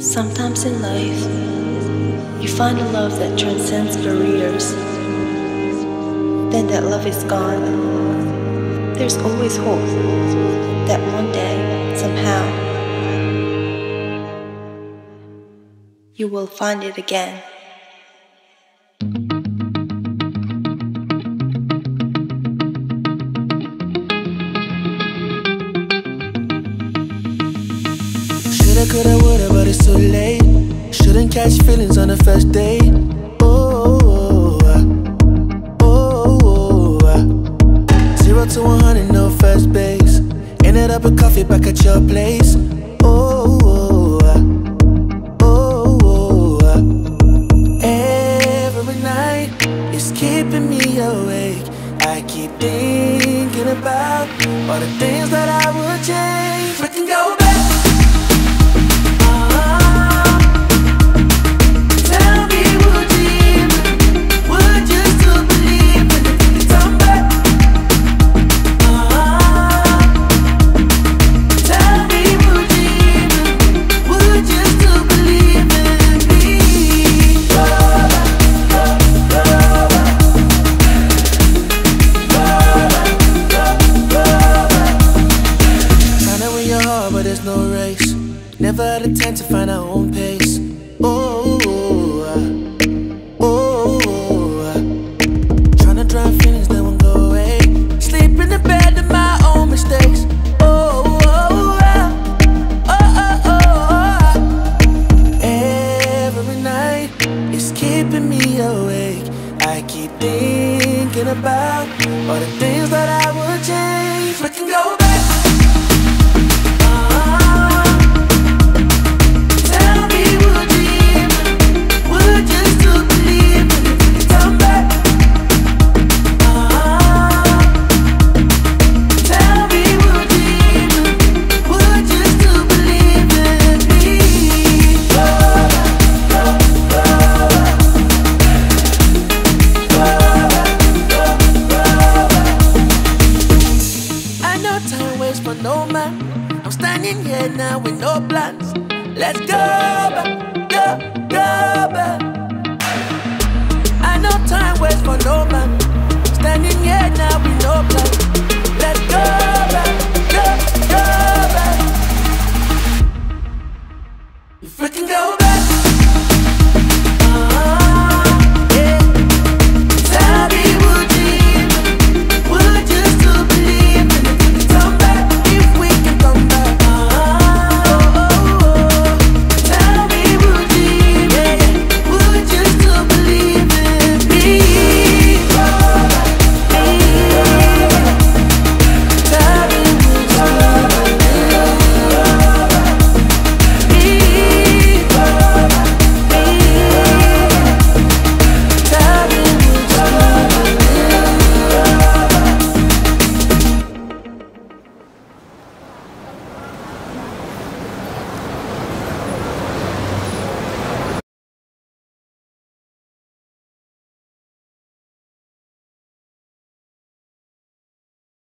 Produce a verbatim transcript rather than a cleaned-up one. Sometimes in life, you find a love that transcends barriers. Then that love is gone. There's always hope that one day, somehow, you will find it again. Shoulda, coulda, woulda, but it's too late. Shouldn't catch feelings on the first date. Oh, oh, oh, oh. Zero to one hundred, no first base. Ended up with coffee back at your place. Oh, oh, oh, oh. Every night it's keeping me awake. I keep thinking about all the things that I would change. We can go back. Never had a time to find our own pace. Oh, oh, oh, oh, oh. Tryna drown feelings that won't go away. Sleep in the bed of my own mistakes. Oh, oh, oh, oh, oh, oh. Every night it's keeping me awake. I keep thinking about all the things that I would change. We can go back. For no man, I'm standing here now with no plans. Let's go back, go, go back. I know time waits for no man. I'm standing here now with no plans.